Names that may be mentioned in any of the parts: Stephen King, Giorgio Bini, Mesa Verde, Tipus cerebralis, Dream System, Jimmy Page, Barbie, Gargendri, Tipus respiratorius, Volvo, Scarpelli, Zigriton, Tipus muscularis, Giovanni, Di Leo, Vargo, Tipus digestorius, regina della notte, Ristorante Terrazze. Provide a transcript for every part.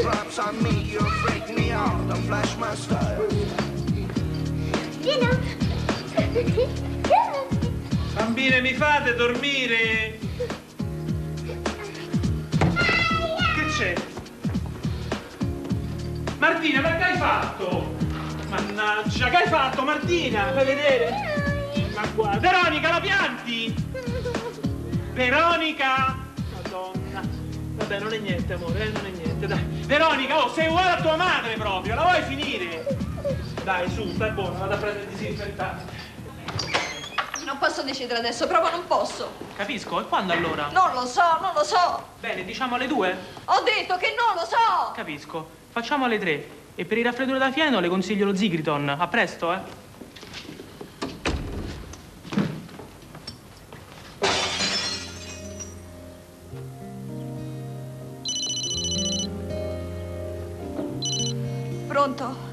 drops on me, you break me off, don't flash my style. Bambine, mi fate dormire? Che c'è? Martina, ma che hai fatto? Mannaggia, che hai fatto, Martina? Fai vedere? Ma guarda, Veronica, la pianti? Veronica! Madonna. Vabbè, non è niente, amore, non è niente, dai. Veronica, oh, sei uguale a tua madre proprio, la vuoi finire? Dai, su, stai buona, vado a prendere il disinfettante. Non posso decidere adesso, proprio non posso. Capisco, e quando allora? Non lo so, non lo so. Bene, diciamo alle 2? Ho detto che non lo so. Capisco, facciamo alle 3. E per il raffreddore da fieno le consiglio lo Zigriton. A presto, eh. Pronto?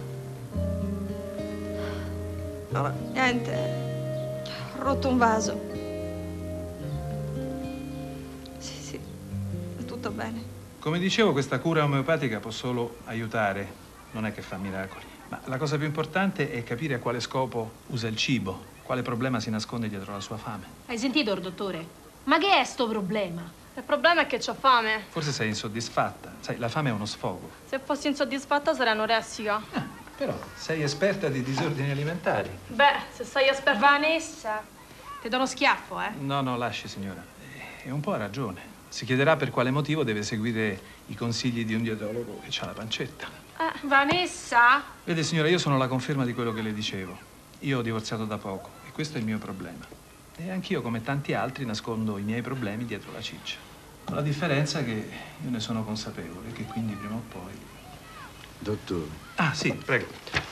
Allora, niente. Ho rotto un vaso. Sì, sì, è tutto bene. Come dicevo, questa cura omeopatica può solo aiutare, non è che fa miracoli. Ma la cosa più importante è capire a quale scopo usa il cibo, quale problema si nasconde dietro la sua fame. Hai sentito, dottore? Ma che è sto problema? Il problema è che c'ho fame. Forse sei insoddisfatta. Sai, la fame è uno sfogo. Se fossi insoddisfatta sarei anoressica. Però sei esperta di disordini alimentari. Beh, se sei esperta... Vanessa, ti do uno schiaffo, eh? No, no, lasci, signora. E un po' ha ragione. Si chiederà per quale motivo deve seguire i consigli di un dietologo che ha la pancetta. Vanessa? Vede, signora, io sono la conferma di quello che le dicevo. Io ho divorziato da poco e questo è il mio problema. E anch'io, come tanti altri, nascondo i miei problemi dietro la ciccia. Con la differenza che io ne sono consapevole e che quindi prima o poi... Dottore. Ah, sì, prego.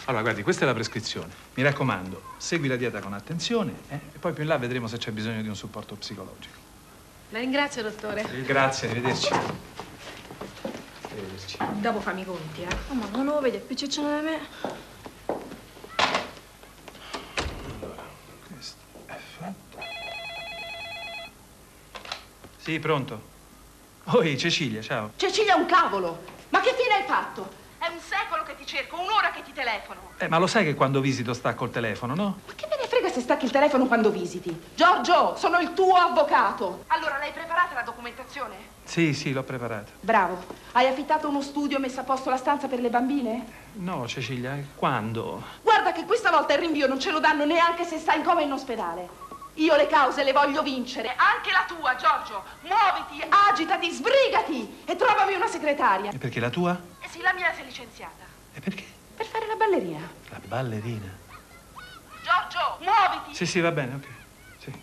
Allora, guardi, questa è la prescrizione. Mi raccomando, segui la dieta con attenzione e poi più in là vedremo se c'è bisogno di un supporto psicologico. La ringrazio, dottore. Grazie, arrivederci. Arrivederci. Dopo fammi i conti, eh. Oh, ma non lo vedi, è più ciccione di me. Allora, questo è fatto. Sì, pronto. Oi, Cecilia, ciao. Cecilia, un cavolo! Ma che fine hai fatto? È un secolo che ti cerco, un'ora che ti telefono. Ma lo sai che quando visito stacco il telefono, no? Ma che me ne frega se stacchi il telefono quando visiti? Giorgio, sono il tuo avvocato. Allora, l'hai preparata la documentazione? Sì, sì, l'ho preparata. Bravo. Hai affittato uno studio e messo a posto la stanza per le bambine? No, Cecilia, quando? Guarda che questa volta il rinvio non ce lo danno neanche se stai in coma in ospedale. Io le cause le voglio vincere. Anche la tua, Giorgio. Muoviti, agitati, sbrigati e trovami una segretaria. E perché la tua? Sì, la mia si è licenziata. E perché? Per fare la ballerina. La ballerina? Giorgio, muoviti! Sì, sì, va bene, ok. Sì.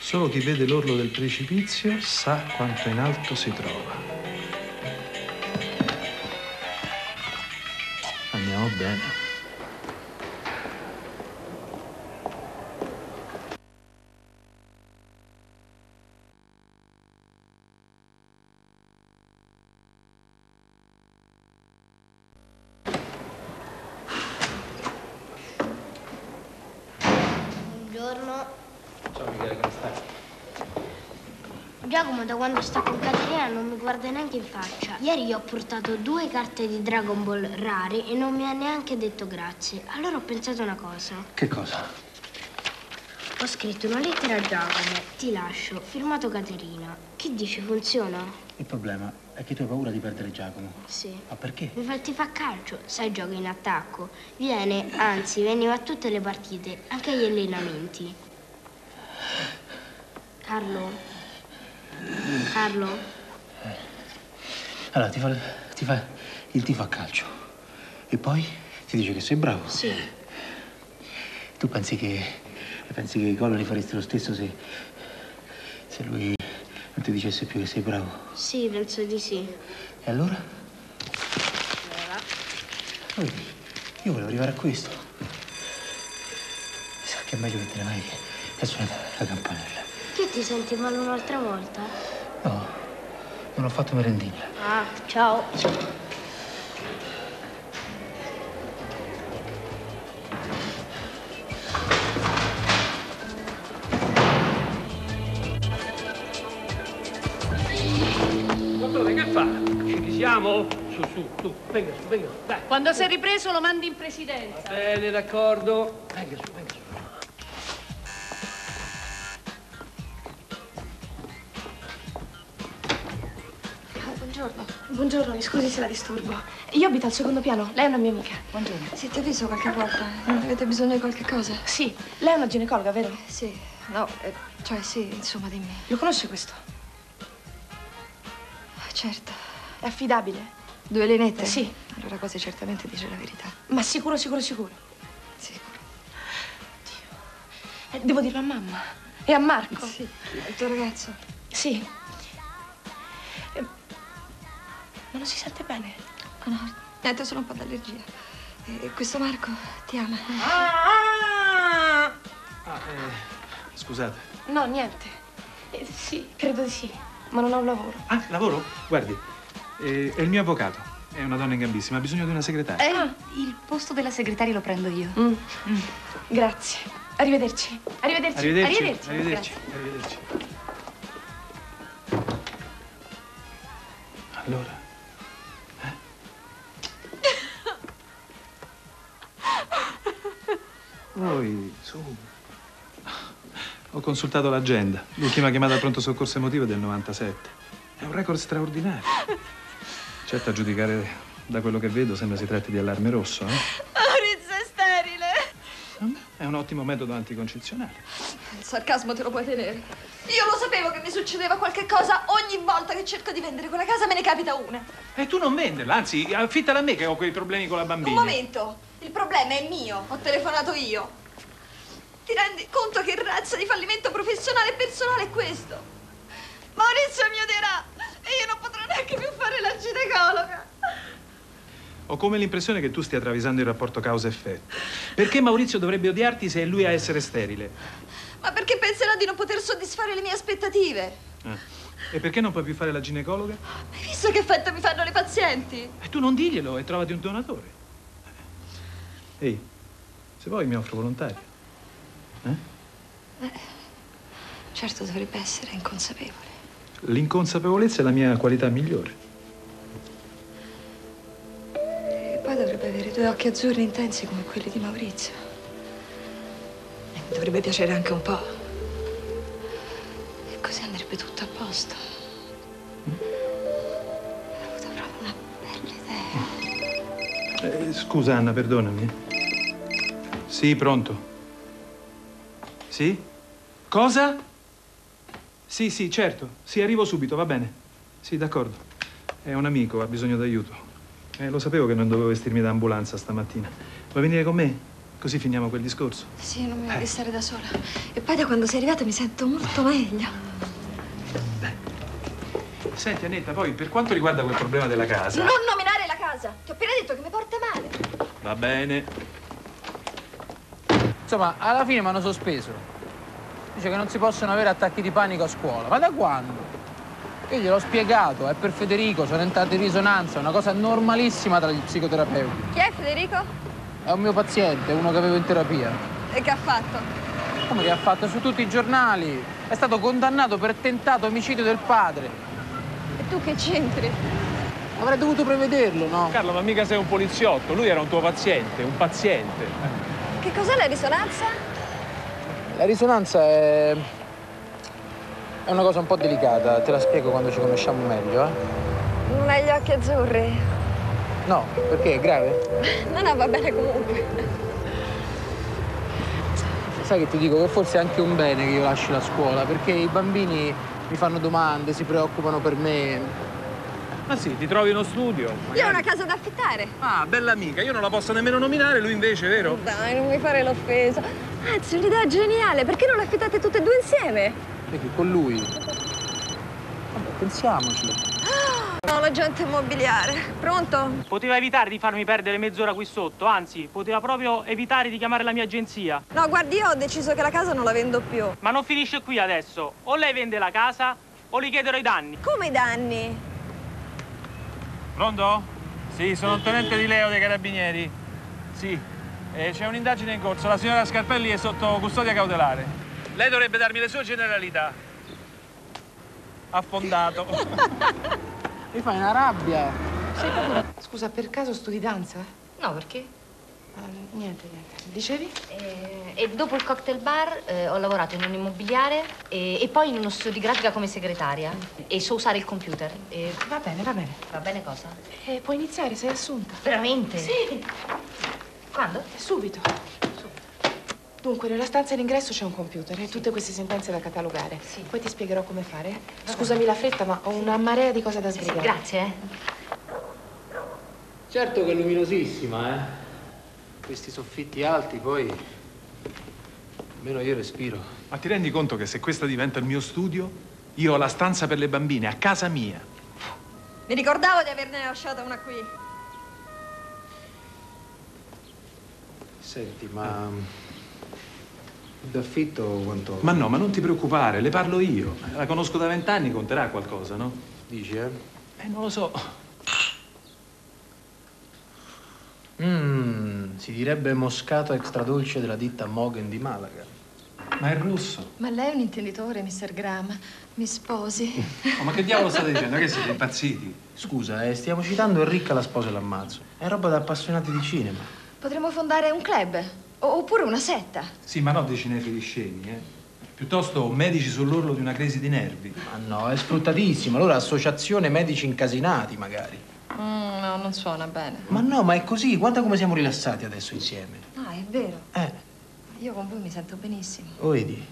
Solo chi vede l'orlo del precipizio sa quanto in alto si trova. Andiamo bene. Da quando sto con Caterina non mi guarda neanche in faccia. Ieri gli ho portato 2 carte di Dragon Ball rare e non mi ha neanche detto grazie. Allora ho pensato una cosa. Che cosa? Ho scritto una lettera a Giacomo. Ti lascio, firmato Caterina. Che dici, funziona? Il problema è che tu hai paura di perdere Giacomo. Sì. Ma perché? Ti fa calcio, sai, gioca in attacco. Viene, anzi, veniva a tutte le partite, anche agli allenamenti. Carlo... Carlo? Allora ti fa il tifo a calcio e poi ti dice che sei bravo. Sì. Tu pensi che i gol li faresti lo stesso se lui non ti dicesse più che sei bravo? Sì, penso di sì. E allora? Allora io volevo arrivare a questo. Mi sa che è meglio che te ne vai, che ha suonato la campanella. Che ti senti male un'altra volta? No, non ho fatto merendina. Ah, ciao. andiamo? Su, venga su, dai. Quando sei ripreso lo mandi in presidenza. Va bene, d'accordo. Venga su, Buongiorno. Buongiorno, mi scusi se la disturbo. Io abito al secondo piano, lei è una mia amica. Buongiorno. Sì, ti ho visto qualche volta. Avete bisogno di qualche cosa? Sì. Lei è una ginecologa, vero? Sì. No, cioè sì, insomma, dimmi. Lo conosce questo? Certo. È affidabile? Due lenette? Sì. Allora quasi certamente dice la verità. Ma sicuro? Sicuro. Oddio. Devo dirlo a mamma. E a Marco. Sì. Al tuo ragazzo? Sì. Ma non si sente bene? No, niente, solo un po' d'allergia. Questo Marco ti ama. Scusate. No, niente. Sì, credo di sì, ma non ho un lavoro. Ah, lavoro? Guardi, è il mio avvocato. È una donna in gambissima, ha bisogno di una segretaria. Il posto della segretaria lo prendo io. Grazie. Arrivederci. Arrivederci. Allora... Poi, su, ho consultato l'agenda. L'ultima chiamata al pronto soccorso emotivo è del 97. È un record straordinario. Certo, a giudicare da quello che vedo sembra si tratti di allarme rosso, eh? Maurizio è sterile. È un ottimo metodo anticoncezionale. Il sarcasmo te lo puoi tenere. Io lo sapevo che mi succedeva qualche cosa ogni volta che cerco di vendere quella casa, me ne capita una. E tu non venderla, anzi, affittala a me che ho quei problemi con la bambina. Un momento. Il problema è mio, ho telefonato io. Ti rendi conto che razza di fallimento professionale e personale è questo? Maurizio mi odierà e io non potrò neanche più fare la ginecologa. Ho come l'impressione che tu stia travisando il rapporto causa-effetto. Perché Maurizio dovrebbe odiarti se è lui a essere sterile? Ma perché penserà di non poter soddisfare le mie aspettative? E perché non puoi più fare la ginecologa? Hai visto che effetto mi fanno le pazienti? E tu non diglielo e trovati un donatore. Ehi, se vuoi mi offro volontario. Certo, dovrebbe essere inconsapevole. L'inconsapevolezza è la mia qualità migliore. E poi dovrebbe avere due occhi azzurri intensi come quelli di Maurizio. E mi dovrebbe piacere anche un po'. E così andrebbe tutto a posto. Ho avuto proprio una bella idea. Scusa, Anna, perdonami. Sì, pronto. Sì? Cosa? Sì, certo. Sì, arrivo subito, va bene. Sì, d'accordo. È un amico, ha bisogno d'aiuto. Lo sapevo che non dovevo vestirmi da ambulanza stamattina. Vuoi venire con me? Così finiamo quel discorso. Sì, non mi voglio stare da sola. E poi da quando sei arrivata mi sento molto meglio. Senti, Annetta, poi per quanto riguarda quel problema della casa... Non nominare la casa! Ti ho appena detto che mi porta male. Va bene. Insomma, alla fine mi hanno sospeso. Dice che non si possono avere attacchi di panico a scuola. Ma da quando? Io gliel'ho spiegato, è per Federico, sono entrato in risonanza, è una cosa normalissima tra gli psicoterapeuti. Chi è Federico? È un mio paziente, uno che avevo in terapia. E che ha fatto? Come che ha fatto? Su tutti i giornali. È stato condannato per tentato omicidio del padre. E tu che c'entri? Avrei dovuto prevederlo, no? Carlo, ma mica sei un poliziotto, lui era un tuo paziente, un paziente. Che cos'è la risonanza? La risonanza è una cosa un po' delicata, te la spiego quando ci conosciamo meglio, Non hai gli occhi azzurri? No, perché? È grave? No, va bene comunque. Sai che ti dico? Che forse è anche un bene che io lasci la scuola, perché i bambini mi fanno domande, si preoccupano per me. Ma sì, ti trovi uno studio. Magari. Io ho una casa da affittare. Ah, bella amica, io non la posso nemmeno nominare, lui invece, vero? Dai, non mi fare l'offesa. Anzi, è un'idea geniale, perché non l'affittate tutte e due insieme? Perché con lui? Vabbè, pensiamoci. No, l'agente immobiliare. Pronto? Poteva evitare di farmi perdere mezz'ora qui sotto, anzi, poteva proprio evitare di chiamare la mia agenzia. No, guardi, io ho deciso che la casa non la vendo più. Ma non finisce qui adesso. O lei vende la casa, o gli chiederò i danni. Come i danni? Pronto? Sì, sono il tenente Di Leo dei Carabinieri. Sì, c'è un'indagine in corso. La signora Scarpelli è sotto custodia cautelare. Lei dovrebbe darmi le sue generalità. Affondato. Mi fai una rabbia. Sei paura? Scusa, per caso studi danza? No, perché? Niente. Dicevi? E dopo il cocktail bar ho lavorato in un immobiliare e poi in uno studio di grafica come segretaria. E so usare il computer. Va bene. Va bene cosa? Puoi iniziare, sei assunta. Veramente? Sì. Quando? Subito. Dunque, nella stanza in ingresso c'è un computer e tutte queste sentenze da catalogare. Sì. Poi ti spiegherò come fare. Scusami la fretta, ma ho una marea di cose da sbrigare. Sì, grazie. Certo che è luminosissima, eh. Questi soffitti alti, poi, almeno io respiro. Ma ti rendi conto che se questa diventa il mio studio, io ho la stanza per le bambine, a casa mia. Mi ricordavo di averne lasciata una qui. Senti, ma d'affitto quanto... Ma no, ma non ti preoccupare, le parlo io. La conosco da 20 anni, conterà qualcosa, no? Dici, eh? Non lo so. Si direbbe moscato extradolce della ditta Mogen di Malaga. Ma è russo. Ma lei è un intenditore, mister Graham. Mi sposi. Oh, ma che diavolo state dicendo? Che siete impazziti? Scusa, stiamo citando Enricca la sposa e l'ammazzo. È roba da appassionati di cinema. Potremmo fondare un club, oppure una setta. Sì, ma no di cinefili scemi, eh. Piuttosto medici sull'orlo di una crisi di nervi. Ma no, è sfruttatissimo. Allora associazione medici incasinati, magari. No, non suona bene. Ma no, ma è così. Guarda come siamo rilassati adesso insieme. Ah, è vero. Io con voi mi sento benissimo. Lo vedi?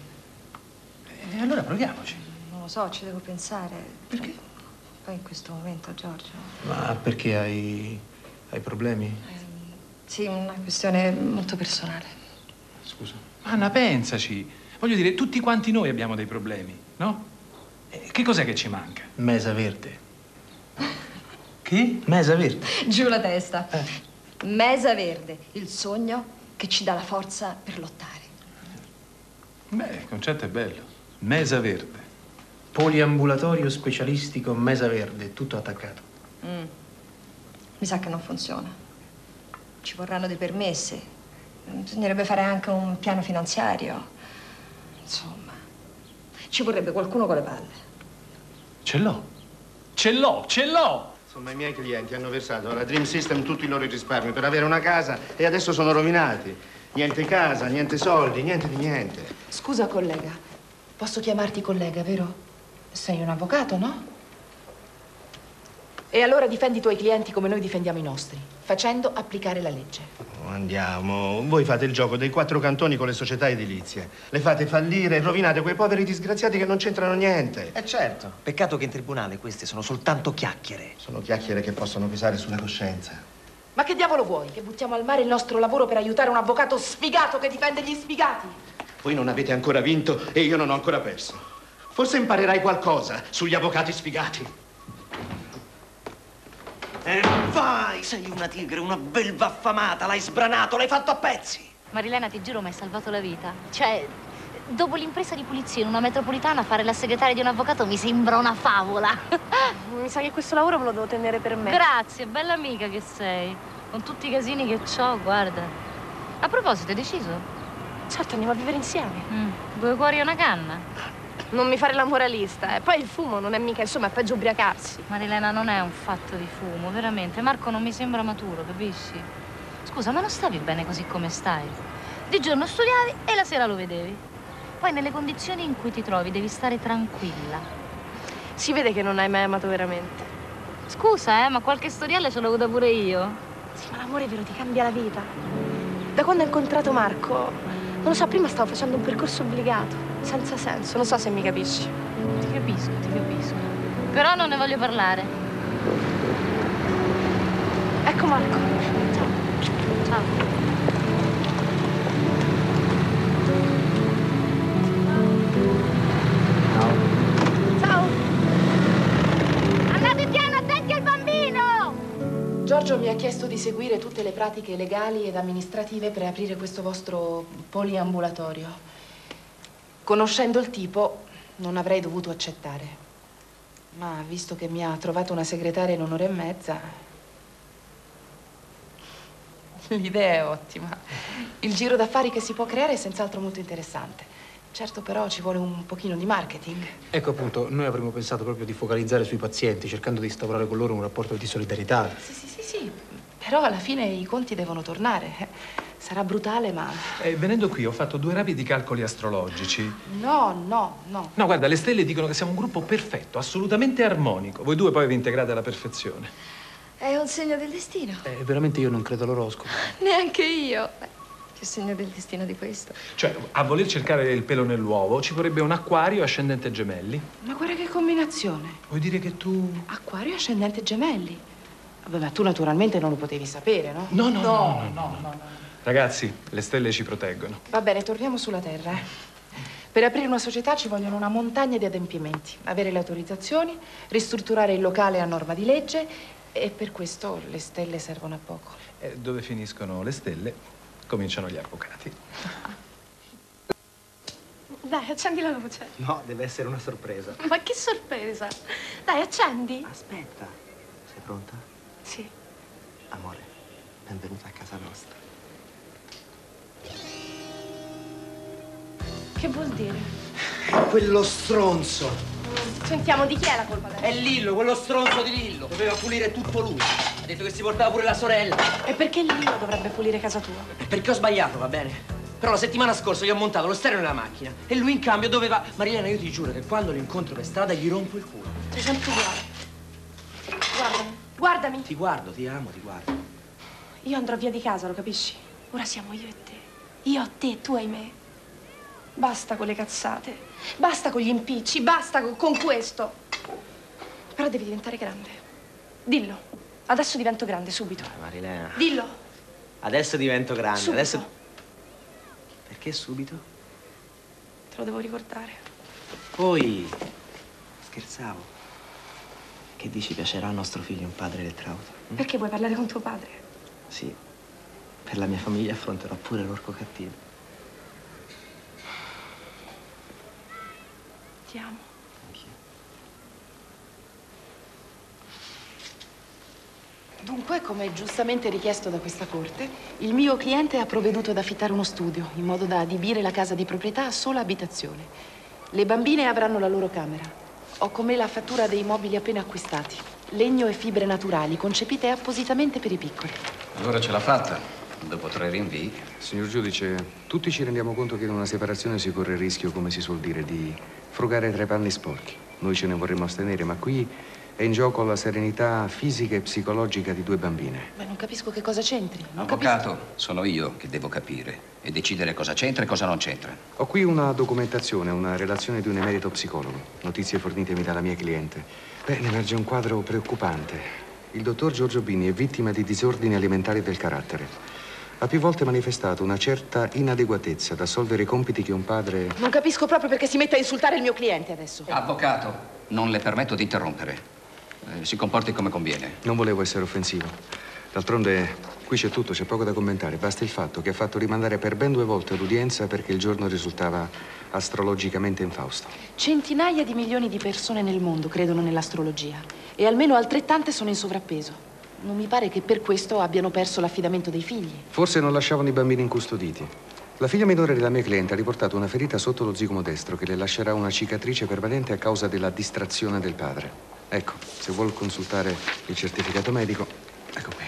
Allora proviamoci. Non lo so, ci devo pensare. Perché? Poi in questo momento, Giorgio... Ma perché hai problemi? Sì, una questione molto personale. Scusa? Anna, pensaci. Voglio dire, tutti quanti noi abbiamo dei problemi, no? Che cos'è che ci manca? Mesa Verde. Che? Mesa Verde. Giù la testa. Mesa Verde, il sogno che ci dà la forza per lottare. Beh, il concetto è bello. Mesa Verde. Poliambulatorio specialistico Mesa Verde, tutto attaccato. Mi sa che non funziona. Ci vorranno dei permessi. Bisognerebbe fare anche un piano finanziario. Insomma, ci vorrebbe qualcuno con le palle. Ce l'ho! Insomma, i miei clienti hanno versato alla Dream System tutti i loro risparmi per avere una casa e adesso sono rovinati. Niente casa, niente soldi, niente di niente. Scusa, collega. Posso chiamarti collega, vero? Sei un avvocato, no? E allora difendi i tuoi clienti come noi difendiamo i nostri, facendo applicare la legge. Oh, andiamo. Voi fate il gioco dei 4 cantoni con le società edilizie. Le fate fallire e rovinate quei poveri disgraziati che non c'entrano niente. Certo. Peccato che in tribunale queste sono soltanto chiacchiere. Sono chiacchiere che possono pesare sulla coscienza. Ma che diavolo vuoi? Che buttiamo al mare il nostro lavoro per aiutare un avvocato sfigato che difende gli sfigati? Voi non avete ancora vinto e io non ho ancora perso. Forse imparerai qualcosa sugli avvocati sfigati. E vai, sei una tigre, una belva affamata, l'hai sbranato, l'hai fatto a pezzi. Marilena, ti giuro, mi hai salvato la vita. Cioè, dopo l'impresa di pulizia in una metropolitana, fare la segretaria di un avvocato mi sembra una favola. Mi sa che questo lavoro me lo devo tenere per me. Grazie, bella amica che sei. Con tutti i casini che c'ho, guarda. A proposito, hai deciso? Certo, andiamo a vivere insieme. 2 cuori e una canna. Non mi fare la moralista, eh. Poi il fumo non è mica, insomma, è peggio ubriacarsi. Marilena, non è un fatto di fumo, veramente. Marco non mi sembra maturo, capisci? Scusa, ma non stavi bene così come stai? Di giorno studiavi e la sera lo vedevi. Poi nelle condizioni in cui ti trovi devi stare tranquilla. Si vede che non hai mai amato veramente. Scusa, ma qualche storiella ce l'ho avuta pure io. Sì, ma l'amore vero ti cambia la vita. Da quando ho incontrato Marco, non lo so, prima stavo facendo un percorso obbligato. Senza senso, non so se mi capisci. Ti capisco. Però non ne voglio parlare. Ecco Marco. Ciao. Ciao. Andate piano, attenti al bambino! Giorgio mi ha chiesto di seguire tutte le pratiche legali ed amministrative per aprire questo vostro poliambulatorio. Conoscendo il tipo, non avrei dovuto accettare. Ma visto che mi ha trovato una segretaria in 1 ora e mezza... L'idea è ottima. Il giro d'affari che si può creare è senz'altro molto interessante. Certo, però ci vuole un pochino di marketing. Ecco appunto, noi avremmo pensato proprio di focalizzare sui pazienti, cercando di instaurare con loro un rapporto di solidarietà. Sì, però alla fine i conti devono tornare. Sarà brutale, ma... venendo qui ho fatto 2 rapidi calcoli astrologici. No. No, guarda, le stelle dicono che siamo un gruppo perfetto, assolutamente armonico. Voi due poi vi integrate alla perfezione. È un segno del destino. Veramente io non credo all'oroscopo. Neanche io. Il segno del destino di questo. Cioè, a voler cercare il pelo nell'uovo ci vorrebbe un acquario ascendente gemelli. Ma guarda che combinazione. Vuoi dire che tu... Acquario ascendente gemelli? Vabbè, ma tu naturalmente non lo potevi sapere, no? No. Ragazzi, le stelle ci proteggono. Va bene, torniamo sulla Terra, eh. Per aprire una società ci vogliono una montagna di adempimenti. Avere le autorizzazioni, ristrutturare il locale a norma di legge e per questo le stelle servono a poco. Dove finiscono le stelle? Cominciano gli avvocati. Dai, accendi la luce. No, deve essere una sorpresa. Ma che sorpresa? Dai, accendi. Aspetta, sei pronta? Sì. Amore, benvenuta a casa nostra. Che vuol dire? Quello stronzo. Sentiamo, di chi è la colpa adesso? È Lillo, quello stronzo di Lillo. Doveva pulire tutto lui. Ha detto che si portava pure la sorella. E perché Lillo dovrebbe pulire casa tua? Perché ho sbagliato, va bene? Però la settimana scorsa gli ho montato lo stereo nella macchina e lui in cambio doveva... Marilena, io ti giuro che quando lo incontro per strada gli rompo il culo. Sei sempre uguale. Guardami. Ti guardo, ti amo, ti guardo. Io andrò via di casa, lo capisci? Ora siamo io e te. Io ho te, tu hai me. Basta con le cazzate. Basta con gli impicci. Basta con questo. Però devi diventare grande. Dillo. Adesso divento grande, subito. Marilena. Dillo. Adesso divento grande. Subito. Adesso... Perché subito? Te lo devo ricordare. Poi... Scherzavo. Che dici, piacerà a nostro figlio un padre elettrauto? Hm? Perché vuoi parlare con tuo padre? Sì. Per la mia famiglia affronterò pure l'orco cattivo. Ti amo. Dunque, come giustamente richiesto da questa corte, il mio cliente ha provveduto ad affittare uno studio in modo da adibire la casa di proprietà a sola abitazione. Le bambine avranno la loro camera. Ho con me la fattura dei mobili appena acquistati. Legno e fibre naturali, concepite appositamente per i piccoli. Allora ce l'ha fatta, dopo 3 rinvii. Signor giudice, tutti ci rendiamo conto che in una separazione si corre il rischio, come si suol dire, di frugare tra i panni sporchi. Noi ce ne vorremmo astenere, ma qui... È in gioco la serenità fisica e psicologica di 2 bambine. Ma non capisco che cosa c'entri. Avvocato, sono io che devo capire e decidere cosa c'entra e cosa non c'entra. Ho qui una documentazione, una relazione di un emerito psicologo. Notizie fornitemi dalla mia cliente. Beh, ne emerge un quadro preoccupante. Il dottor Giorgio Bini è vittima di disordini alimentari del carattere. Ha più volte manifestato una certa inadeguatezza ad assolvere i compiti che un padre... Non capisco proprio perché si mette a insultare il mio cliente adesso. Avvocato, non le permetto di interrompere. Si comporti come conviene. Non volevo essere offensivo. D'altronde qui c'è tutto, c'è poco da commentare. Basta il fatto che ha fatto rimandare per ben 2 volte l'udienza perché il giorno risultava astrologicamente infausto. Centinaia di milioni di persone nel mondo credono nell'astrologia e almeno altrettante sono in sovrappeso. Non mi pare che per questo abbiano perso l'affidamento dei figli. Forse non lasciavano i bambini incustoditi. La figlia minore della mia cliente ha riportato una ferita sotto lo zigomo destro che le lascerà una cicatrice permanente a causa della distrazione del padre. Ecco, se vuol consultare il certificato medico, ecco qui.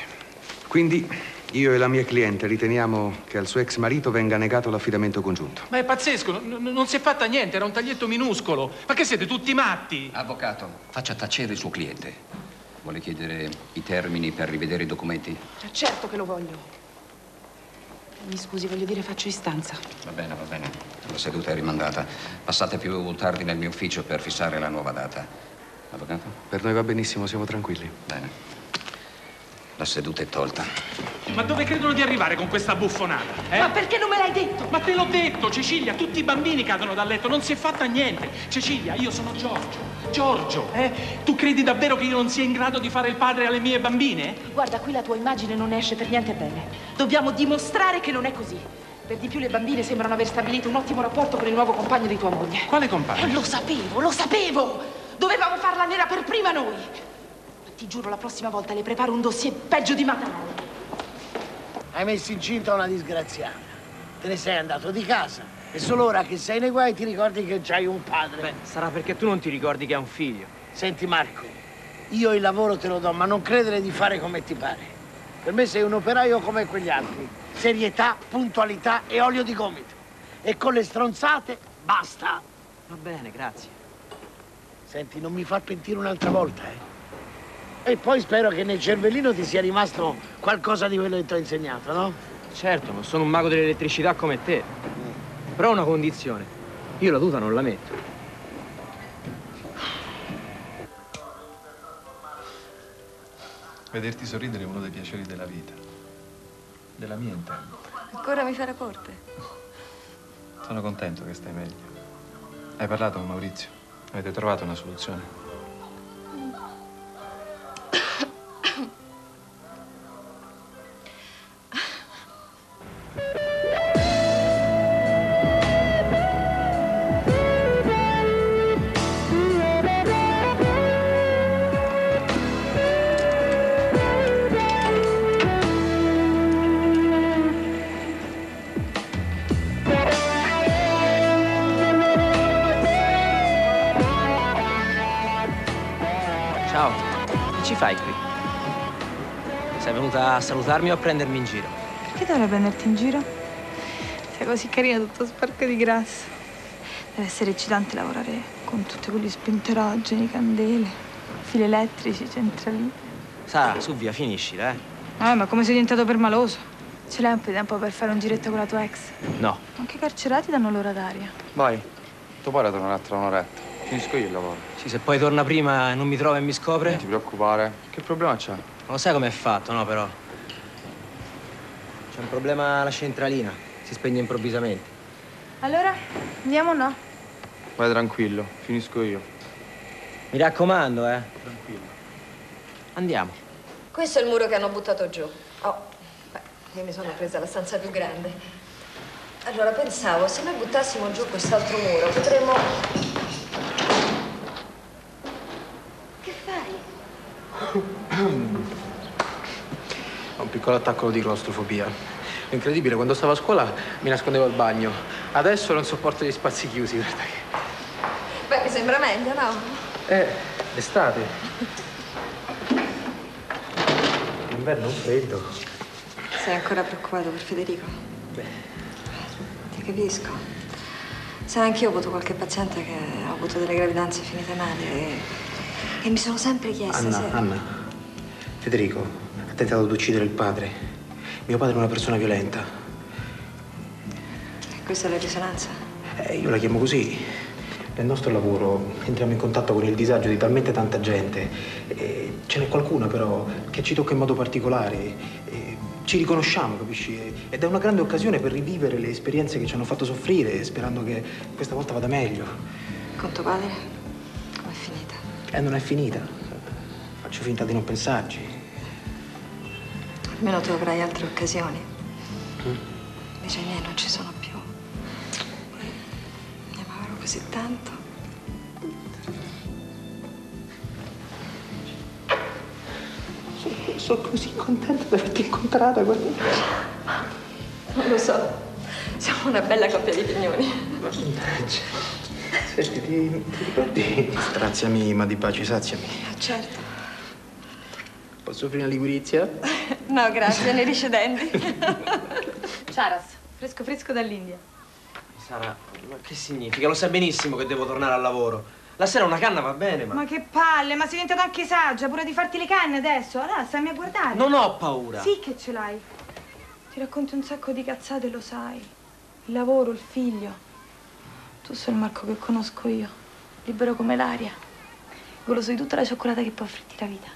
Quindi io e la mia cliente riteniamo che al suo ex marito venga negato l'affidamento congiunto. Ma è pazzesco, non si è fatta niente, era un taglietto minuscolo. Ma che siete tutti matti? Avvocato, faccia tacere il suo cliente. Vuole chiedere i termini per rivedere i documenti? Certo che lo voglio. Mi scusi, voglio dire, faccio istanza. Va bene. La seduta è rimandata. Passate più tardi nel mio ufficio per fissare la nuova data. Avvocato? Per noi va benissimo, siamo tranquilli. Bene. La seduta è tolta. Ma dove credono di arrivare con questa buffonata? Ma perché non me l'hai detto? Ma te l'ho detto, Cecilia, tutti i bambini cadono dal letto, non si è fatta niente. Cecilia, io sono Giorgio, eh? Tu credi davvero che io non sia in grado di fare il padre alle mie bambine? Guarda, qui la tua immagine non esce per niente bene. Dobbiamo dimostrare che non è così. Per di più le bambine sembrano aver stabilito un ottimo rapporto con il nuovo compagno di tua moglie. Quale compagno? Lo sapevo! Dovevamo farla nera per prima noi! Ma ti giuro, la prossima volta le preparo un dossier peggio di Matarone. Hai messo incinta una disgraziata. te ne sei andato di casa e solo ora che sei nei guai ti ricordi che c'hai un padre. Beh, sarà perché tu non ti ricordi che hai un figlio. Senti Marco, io il lavoro te lo do, ma non credere di fare come ti pare. Per me sei un operaio come quegli altri. Serietà, puntualità e olio di gomito. E con le stronzate basta. Va bene, grazie. Senti, non mi far pentire un'altra volta, eh. E poi spero che nel cervellino ti sia rimasto qualcosa di quello che ti ho insegnato, no? Certo, non sono un mago dell'elettricità come te. Però ho una condizione. Io la tuta non la metto. Vederti sorridere è uno dei piaceri della vita. Della mia, intendo. Ancora mi farà corte. Sono contento che stai meglio. Hai parlato con Maurizio? Avete trovato una soluzione? A salutarmi o a prendermi in giro? Perché dovrei prenderti in giro? Sei così carina, tutto sporco di grasso. Deve essere eccitante lavorare con tutti quelli spinterogeni, candele, fili elettrici, centralini. Sara, su via, finiscila, eh. Ma come sei diventato permaloso? Ce l'hai un po' di tempo per fare un giretto con la tua ex? No. Anche i carcerati danno l'ora d'aria. Vai, tuo padre tornerà tra un'oretta. Finisco io il lavoro. Sì, se poi torna prima e non mi trova e mi scopre... Non ti preoccupare. Che problema c'è? Non lo sai com'è fatto, no, però? C'è un problema alla centralina. Si spegne improvvisamente. Allora, andiamo o no? Vai tranquillo, finisco io. Mi raccomando, eh. Tranquillo. Andiamo. Questo è il muro che hanno buttato giù. Oh, beh, io mi sono presa la stanza più grande. Allora, pensavo, se noi buttassimo giù quest'altro muro, potremmo... Che fai? Ho un piccolo attacco di claustrofobia. È incredibile, quando stavo a scuola mi nascondevo al bagno. Adesso non sopporto gli spazi chiusi, guarda che... Beh, mi sembra meglio, no? L'estate. L'inverno è freddo. Sei ancora preoccupato per Federico? Beh. Ti capisco. Sai, anch'io ho avuto qualche paziente che ha avuto delle gravidanze finite male e mi sono sempre chiesta se... Anna, Federico... ha tentato di uccidere il padre. Mio padre è una persona violenta. E questa è la risonanza? Io la chiamo così. Nel nostro lavoro entriamo in contatto con il disagio di talmente tanta gente. Ce n'è qualcuna però che ci tocca in modo particolare. Ci riconosciamo, capisci? Ed è una grande occasione per rivivere le esperienze che ci hanno fatto soffrire, sperando che questa volta vada meglio. Con tuo padre? Com'è finita? Non è finita. Faccio finta di non pensarci. Almeno tu avrai altre occasioni. Invece i miei non ci sono più. Mi amavano così tanto. Sono così contenta di averti incontrata, guarda. Non lo so. Siamo una bella coppia di pignoni. Senti, ti ricordi? Straziami, ma di pace saziami. Certo. Posso offrire una ligurizia? No, grazie, ne riesce Dandy. Charas, fresco fresco dall'India. Sara, ma che significa? Lo sai benissimo che devo tornare al lavoro. La sera una canna va bene, ma... che palle, ma sei diventata anche saggia, pure di farti le canne adesso. Allora, stammi a guardare. Non ho paura. Sì che ce l'hai. Ti racconti un sacco di cazzate, lo sai. Il lavoro, il figlio. Tu sei il Marco che conosco io. Libero come l'aria. Goloso di tutta la cioccolata che può offrirti la vita.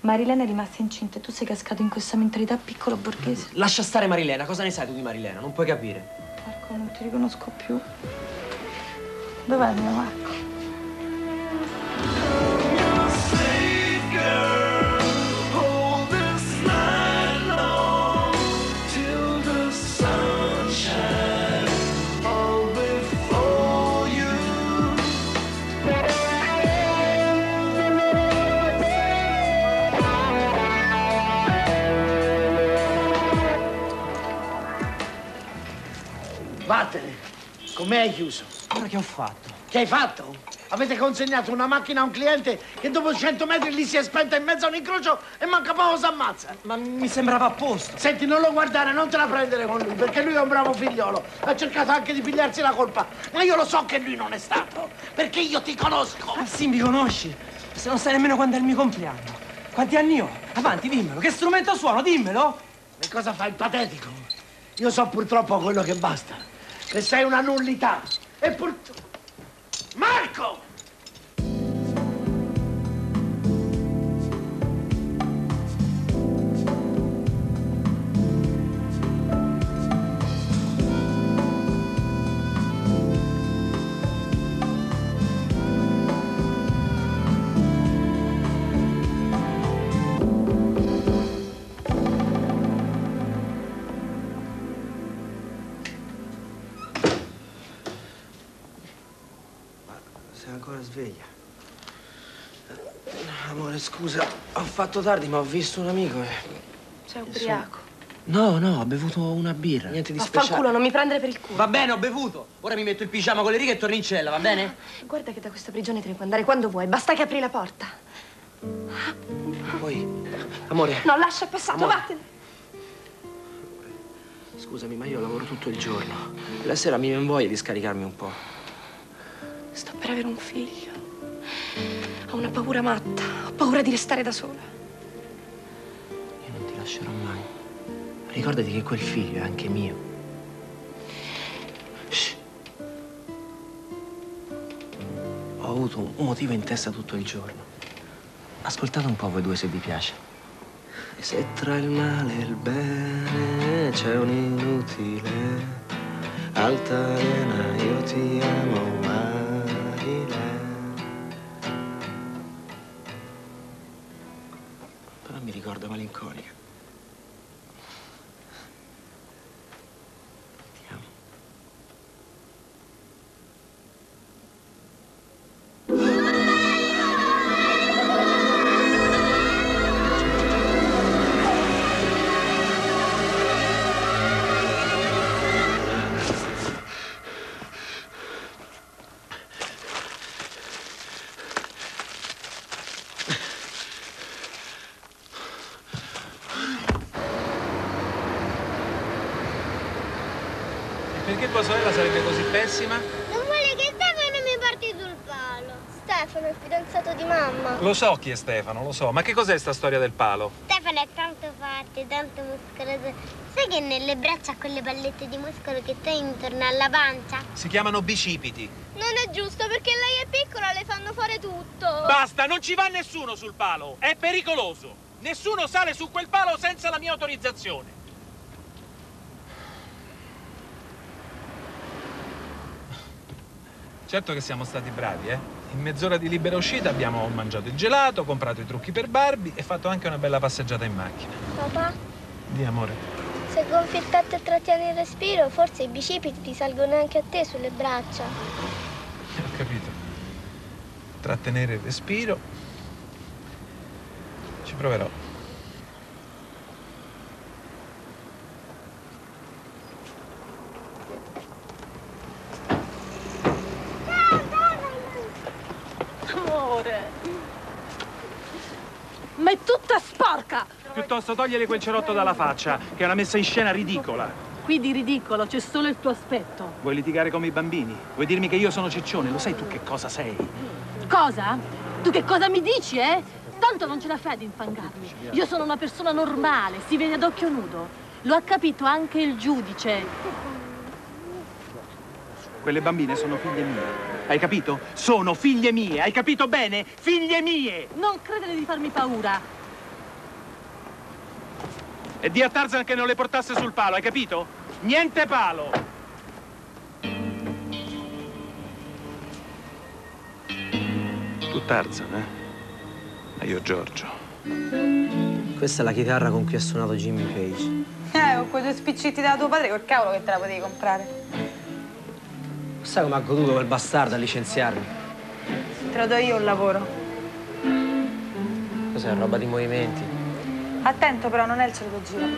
Marilena è rimasta incinta e tu sei cascato in questa mentalità piccolo borghese. Lascia stare Marilena, cosa ne sai tu di Marilena? Non puoi capire. Marco, non ti riconosco più. Dov'è il mio Marco? Vattene. Come hai chiuso? Guarda che ho fatto. Che hai fatto? Avete consegnato una macchina a un cliente che dopo 100 metri lì si è spenta in mezzo a un incrocio e manca poco si ammazza. Ma mi sembrava apposta. Senti, non lo guardare, non te la prendere con lui, perché lui è un bravo figliolo. Ha cercato anche di pigliarsi la colpa. Ma io lo so che lui non è stato, perché io ti conosco. Ah sì, mi conosci? Se non sai nemmeno quando è il mio compleanno. Quanti anni ho? Avanti, dimmelo. Che strumento suono, dimmelo. Che cosa fai, il patetico? Io so purtroppo quello che basta. Che sei una nullità. E purtroppo... Marco! Sveglia. Amore, scusa, ho fatto tardi, ma ho visto un amico e... Sei ubriaco. No, no, ho bevuto una birra. Niente di speciale. Vaffanculo, non mi prendere per il culo. Va bene, ho bevuto. Ora mi metto il pigiama con le righe e torno in cella, va bene? Guarda che da questa prigione te ne puoi andare quando vuoi, basta che apri la porta. Poi, amore... No, lascia passare, vattene. Scusami, ma io lavoro tutto il giorno. E la sera mi viene voglia di scaricarmi un po'. Sto per avere un figlio. Ho una paura matta. Ho paura di restare da sola. Io non ti lascerò mai. Ricordati che quel figlio è anche mio. Shh. Ho avuto un motivo in testa tutto il giorno. Ascoltate un po' voi due se vi piace. E se tra il male e il bene c'è un inutile altalena, io ti amo. Mi ricorda malinconica. Ti amo. Perché tua sorella sarebbe così pessima? Non vuole che Stefano mi porti sul palo. Stefano è il fidanzato di mamma. Lo so chi è Stefano, lo so. Ma che cos'è sta storia del palo? Stefano è tanto forte, tanto muscoloso. Sai che nelle braccia ha quelle pallette di muscolo che tu hai intorno alla pancia? Si chiamano bicipiti. Non è giusto, perché lei è piccola, le fanno fare tutto. Basta, non ci va nessuno sul palo. È pericoloso. Nessuno sale su quel palo senza la mia autorizzazione. Certo che siamo stati bravi, eh? In mezz'ora di libera uscita abbiamo mangiato il gelato, comprato i trucchi per Barbie e fatto anche una bella passeggiata in macchina. Papà? Dì, amore. Se gonfi il petto e trattieni il respiro, forse i bicipiti ti salgono anche a te sulle braccia. Ho capito. Trattenere il respiro. Ci proverò. Ma è tutta sporca! Piuttosto togliere quel cerotto dalla faccia, che è una messa in scena ridicola. Qui di ridicolo c'è solo il tuo aspetto. Vuoi litigare come i bambini? Vuoi dirmi che io sono ciccione? Lo sai tu che cosa sei? Cosa? Tu che cosa mi dici, eh? Tanto non ce la fai ad infangarmi. Io sono una persona normale, si vede ad occhio nudo. Lo ha capito anche il giudice. Quelle bambine sono figlie mie. Hai capito? Sono figlie mie, hai capito bene? Figlie mie! Non credere di farmi paura. E di a Tarzan che non le portasse sul palo, hai capito? Niente palo! Tu Tarzan, eh? Ma io Giorgio. Questa è la chitarra con cui ha suonato Jimmy Page. Con quei due spiccitti da tuo padre, col cavolo che te la potevi comprare. Sai come ha goduto quel bastardo a licenziarmi? Te lo do io un lavoro. Cos'è, roba di movimenti? Attento però, non è il cervello giro.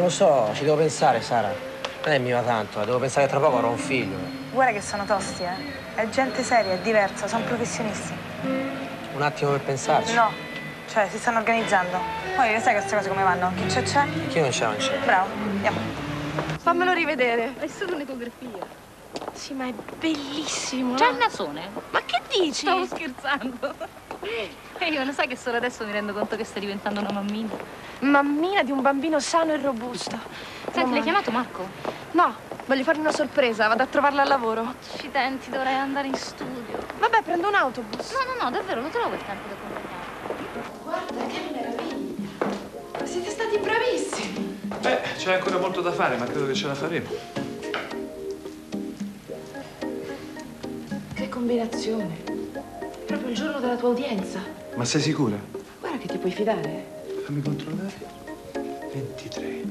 Non lo so, ci devo pensare, Sara. Non è mia tanto, devo pensare che tra poco avrò un figlio. Guarda che sono tosti, eh. È gente seria, è diversa, sono professionisti. Un attimo per pensarci. No, cioè, si stanno organizzando. Poi sai che queste cose come vanno? Chi c'è? Chi non c'è, non c'è. Bravo, andiamo. Fammelo rivedere. È solo un'ecografia. Sì, ma è bellissimo. C'è il nasone? Ma che dici? Stavo scherzando. E io non sai che solo adesso mi rendo conto che stai diventando una mammina. Mammina di un bambino sano e robusto. Senti, l'hai chiamato Marco? No, voglio fargli una sorpresa, vado a trovarla al lavoro. Accidenti, dovrei andare in studio. Vabbè, prendo un autobus. No, davvero, lo trovo il tempo da accompagnare. Guarda, che meraviglia. Ma siete stati bravissimi. Beh, c'è ancora molto da fare, ma credo che ce la faremo. Combinazione. Proprio il giorno della tua udienza. Ma sei sicura? Guarda che ti puoi fidare. Fammi controllare. 23.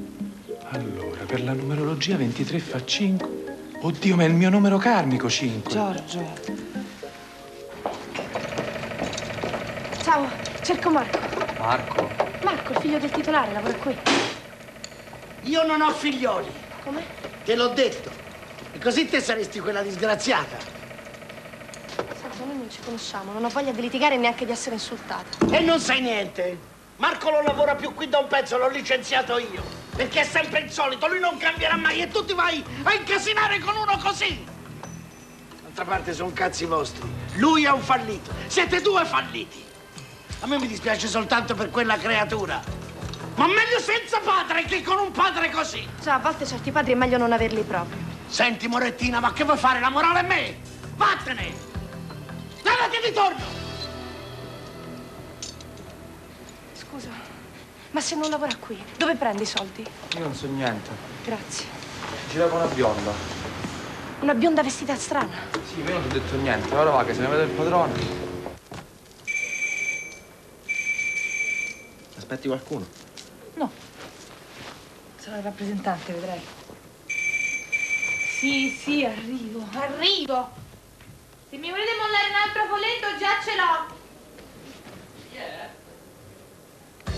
Allora, per la numerologia 23 fa 5. Oddio, ma è il mio numero karmico 5. Giorgio. Ciao, cerco Marco. Marco? Marco, il figlio del titolare, lavora qui. Io non ho figlioli. Come? Te l'ho detto. E così te saresti quella disgraziata. Noi non ci conosciamo, non ho voglia di litigare e neanche di essere insultata. E non sai niente. Marco non lavora più qui da un pezzo, l'ho licenziato io. Perché è sempre il solito, lui non cambierà mai e tu ti vai a incasinare con uno così. D'altra parte sono cazzi vostri. Lui è un fallito, siete due falliti. A me mi dispiace soltanto per quella creatura. Ma meglio senza padre che con un padre così. Già, a volte certi padri è meglio non averli proprio. Senti, Morettina, ma che vuoi fare? La morale è me? Vattene! Andate di torno! Scusa, ma se non lavora qui, dove prendi i soldi? Io non so niente. Grazie. Gira con una bionda. Una bionda vestita strana? Sì, io non ti ho detto niente. Ora va che se ne vede il padrone. Aspetti qualcuno? No. Sarà il rappresentante, vedrai. Sì, arrivo. Se mi volete mollare un altro folletto, già ce l'ho!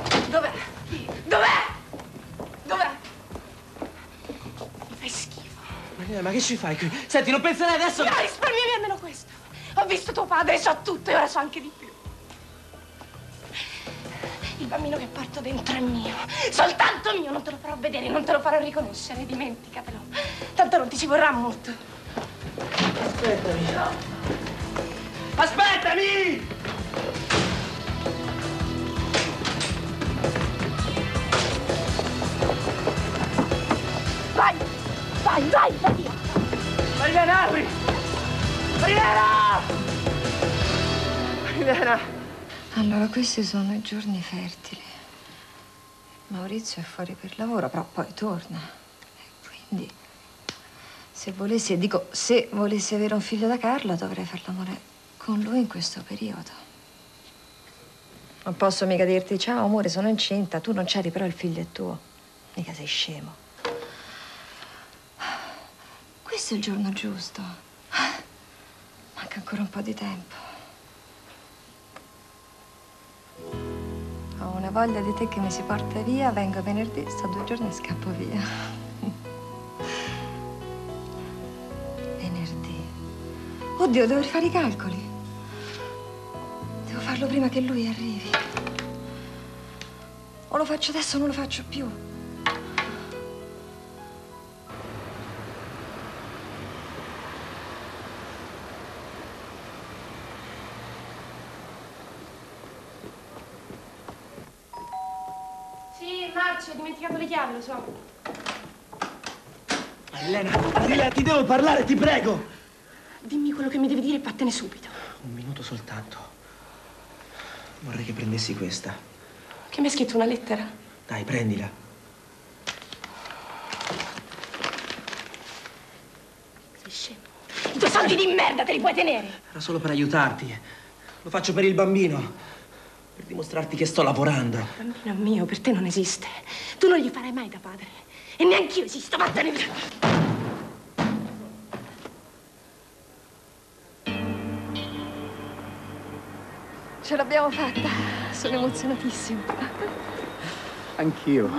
Chi è? Dov'è? Chi? Dov'è? Mi fai schifo. Maria, ma che ci fai qui? Senti, non penserai adesso... No, risparmiami almeno questo! Ho visto tuo padre, so tutto e ora so anche di più. Il bambino che porto dentro è mio, soltanto mio. Non te lo farò vedere, non te lo farò riconoscere, dimenticatelo. Tanto non ti ci vorrà molto. Aspettami. No. Aspettami! Vai via! Marilena, apri! Marilena! Marilena! Allora, questi sono i giorni fertili. Maurizio è fuori per lavoro, però poi torna. E quindi, se volessi avere un figlio da Carlo, dovrei far l'amore con lui in questo periodo. Non posso mica dirti, ciao amore, sono incinta, tu non c'eri, però il figlio è tuo. Mica sei scemo. Questo è il giorno giusto. Manca ancora un po' di tempo. Ho una voglia di te che mi si porta via, vengo venerdì, sto 2 giorni e scappo via. Venerdì. Oddio, devo rifare i calcoli. Devo farlo prima che lui arrivi. O lo faccio adesso o non lo faccio più. Ho dimenticato le chiavi, lo so. Elena, ti devo parlare, ti prego. Dimmi quello che mi devi dire e vattene subito. Un minuto soltanto. Vorrei che prendessi questa. Che mi hai scritto una lettera? Dai, prendila. Sei scemo. I tuoi soldi di merda te li puoi tenere. Era solo per aiutarti. Lo faccio per il bambino. Per dimostrarti che sto lavorando. Il bambino mio, per te non esiste. Tu non gli farai mai da padre. E neanch'io esisto, vattene via! Ce l'abbiamo fatta. Sono emozionatissima. Anch'io.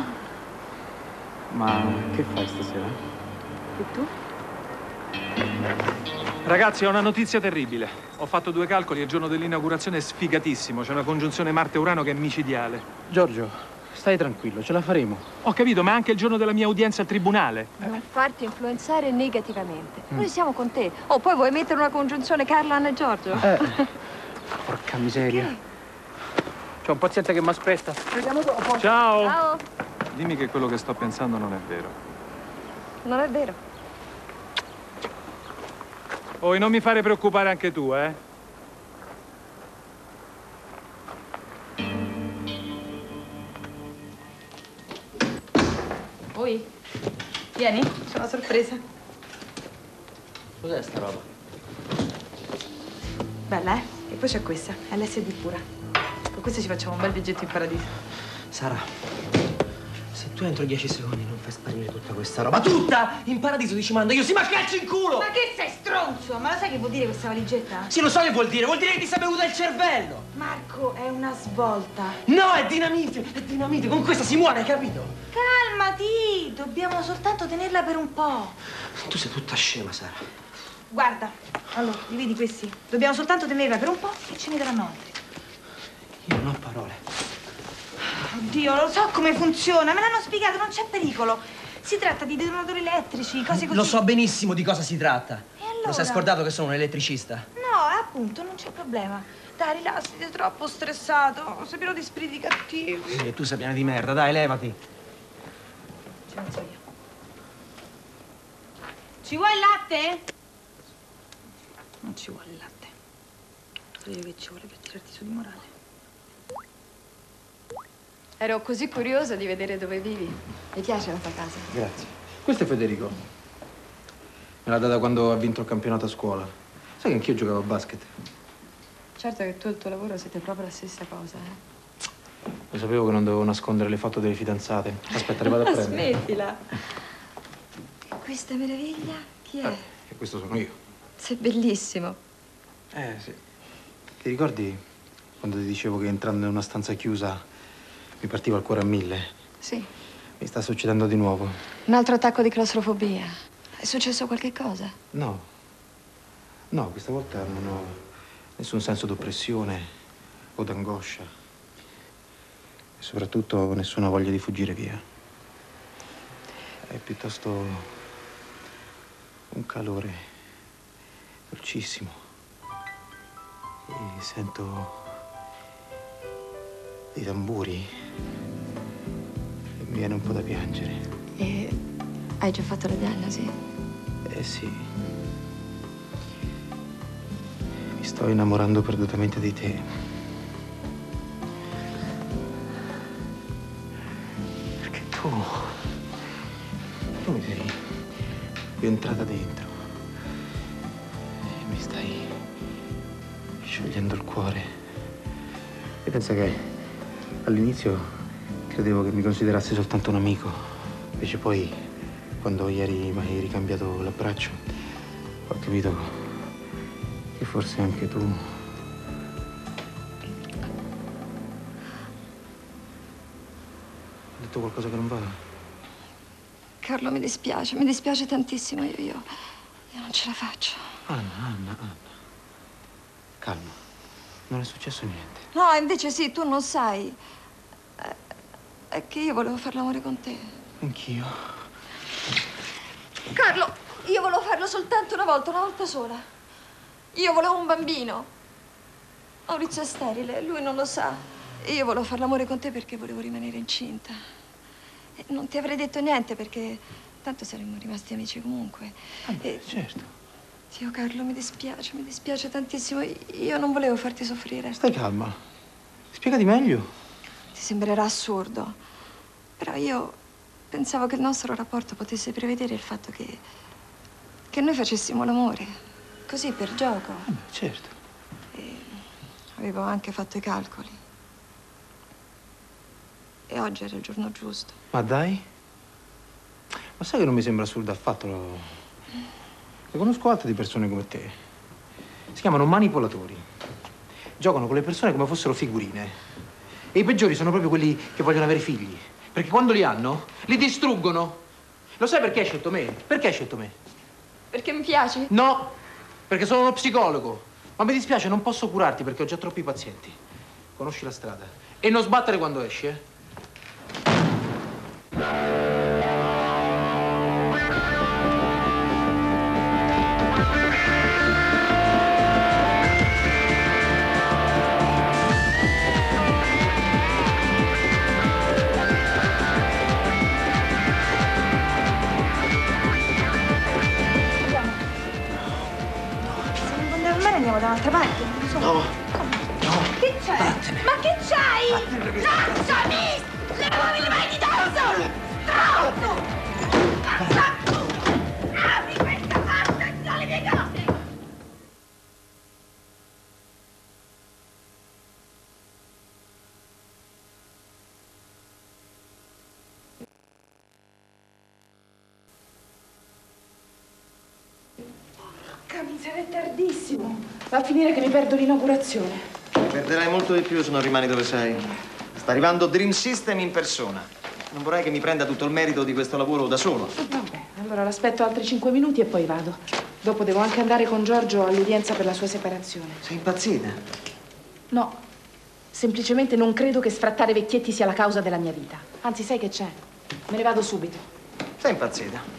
Ma che fai stasera? E tu? Ragazzi, ho una notizia terribile. Ho fatto due calcoli e il giorno dell'inaugurazione è sfigatissimo. C'è una congiunzione Marte-Urano che è micidiale. Giorgio, stai tranquillo, ce la faremo. Ho capito, ma è anche il giorno della mia udienza al tribunale. Non farti influenzare negativamente. Noi siamo con te. Oh, poi vuoi mettere una congiunzione Carla, Anna e Giorgio? Porca miseria. C'è un paziente che mi aspetta. Vediamo dopo. Ciao. Ciao. Dimmi che quello che sto pensando non è vero. Non è vero. Oh, e non mi fare preoccupare anche tu, eh? Oi, vieni, c'è una sorpresa. Cos'è sta roba? Bella, eh? E poi c'è questa, è l'SD pura. Con questa ci facciamo un bel viaggetto in paradiso. Sara, se tu entro 10 secondi non fai sparire tutta questa roba, tutta in paradiso ti ci mando io, sì, ma cacci in culo! Ma che sei stronzo? Ma lo sai che vuol dire questa valigetta? Sì, lo so che vuol dire che ti sei bevuta il cervello! Marco, è una svolta. No, è dinamite, con questa si muore, hai capito? Calmati, dobbiamo soltanto tenerla per un po'. Tu sei tutta scema, Sara. Guarda, allora, li vedi questi? Dobbiamo soltanto tenerla per un po' e ce ne daranno altri. Io non ho parole. Oddio, lo so come funziona, me l'hanno spiegato, non c'è pericolo. Si tratta di detonatori elettrici, cose così. Lo so benissimo di cosa si tratta. E allora? Lo sei scordato che sono un elettricista? No, appunto, non c'è problema. Dai, rilassati, sei troppo stressato. Oh, sei pieno di spiriti cattivi. E tu sei piena di merda, dai, levati. Penso io. Ci vuoi il latte? Non ci vuole il latte. Quello che ci vuole per tirarti su di morale. Ero così curiosa di vedere dove vivi. Mi piace la tua casa. Grazie. Questo è Federico. Me l'ha data quando ha vinto il campionato a scuola. Sai che anch'io giocavo a basket. Certo che tu e il tuo lavoro siete proprio la stessa cosa, eh? Lo sapevo che non dovevo nascondere le foto delle fidanzate. Aspetta, le vado a prendere. Smettila. E questa meraviglia chi è? E questo sono io. Sei bellissimo. Sì. Ti ricordi quando ti dicevo che entrando in una stanza chiusa mi partiva il cuore a 1000? Sì. Mi sta succedendo di nuovo. Un altro attacco di claustrofobia. È successo qualche cosa? No. No, questa volta non ho nessun senso d'oppressione o d'angoscia. E soprattutto nessuna voglia di fuggire via. È piuttosto un calore dolcissimo. E sento dei tamburi. E mi viene un po' da piangere. E hai già fatto la diagnosi? Sì. Mi sto innamorando perdutamente di te. Tu mi sei entrata dentro e mi stai sciogliendo il cuore. E pensa che all'inizio credevo che mi considerassi soltanto un amico. Invece poi, quando ieri mi hai ricambiato l'abbraccio, ho capito che forse anche tu... Ho detto qualcosa che non va? Carlo, mi dispiace tantissimo, io non ce la faccio. Anna. Calma, non è successo niente. No, invece sì, tu non sai. È che io volevo far l'amore con te. Anch'io. Carlo, io volevo farlo soltanto una volta sola. Io volevo un bambino. Maurizio è sterile, lui non lo sa. Io volevo far l'amore con te perché volevo rimanere incinta. Non ti avrei detto niente perché tanto saremmo rimasti amici comunque. Certo. Dio, Carlo, mi dispiace tantissimo. Io non volevo farti soffrire. Stai calma. Spiegati meglio. Ti sembrerà assurdo, però io pensavo che il nostro rapporto potesse prevedere il fatto che noi facessimo l'amore, così per gioco. Certo. E avevo anche fatto i calcoli. E oggi era il giorno giusto. Ma dai? Ma sai che non mi sembra assurdo affatto? Ne conosco altre di persone come te. Si chiamano manipolatori. Giocano con le persone come fossero figurine. E i peggiori sono proprio quelli che vogliono avere figli. Perché quando li hanno, li distruggono. Lo sai perché hai scelto me? Perché hai scelto me? Perché mi piaci? No, perché sono uno psicologo. Ma mi dispiace, non posso curarti perché ho già troppi pazienti. Conosci la strada. E non sbattere quando esci, eh? Dall'altra parte? Non so. No. Come? No. Che c'è? Vattene. Ma che c'hai? Lasciami! Levomi le mani di dosso! Stronzo! Cazzo! Apri questa porta e togli le mie cose! Porca miseria, è tardissimo! Va a finire che mi perdo l'inaugurazione. Perderai molto di più se non rimani dove sei. Sta arrivando Dream System in persona. Non vorrei che mi prenda tutto il merito di questo lavoro da solo. Vabbè, allora l'aspetto altri 5 minuti e poi vado. Dopo devo anche andare con Giorgio all'udienza per la sua separazione. Sei impazzita? No, semplicemente non credo che sfrattare vecchietti sia la causa della mia vita. Anzi, sai che c'è? Me ne vado subito. Sei impazzita?